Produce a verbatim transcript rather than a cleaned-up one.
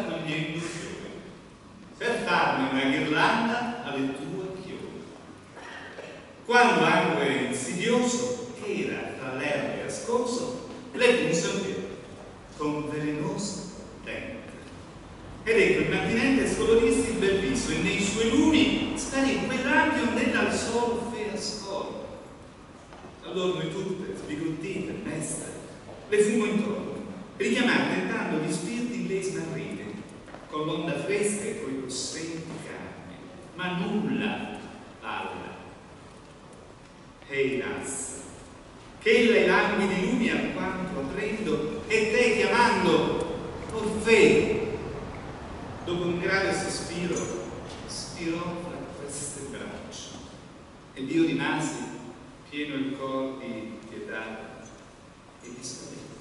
ghirlanda con gli induzioni, per farne una ghirlanda alle tue chiome. Quando anche insidioso era tra l'erba ascoso, le punse con velenoso tempo. Ed ecco il mattinente scolorissi il bel viso e nei suoi lumi sparì quel rabbio nella solfea scorta. Allora noi tutte, sbigottite, meste, le fumo intorno, richiamate tentando gli spiriti le smarrite, con l'onda fresca e coi rossetti carne, ma nulla palla. Ehi las, che ella i languidi lumi alquanto aprendo, e te chiamando, Orfeo. Dopo un grave sospiro, spirò fra queste braccia, ed io rimasi pieno il cor di pietà e di spavento.